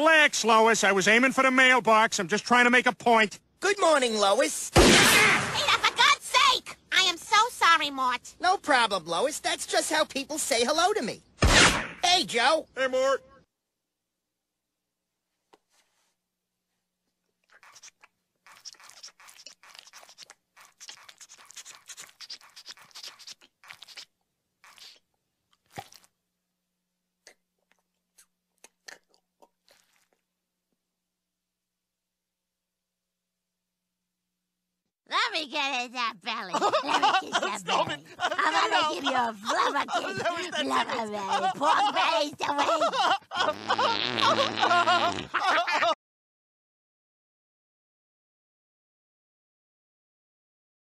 Relax, Lois. I was aiming for the mailbox. I'm just trying to make a point. Good morning, Lois. Peter, for God's sake! I am so sorry, Mort. No problem, Lois. That's just how people say hello to me. Hey, Joe. Hey, Mort. Let me get in that belly. Let me kiss that belly. I'm gonna give you a flubber kiss. Flubber belly. Pork belly's the way.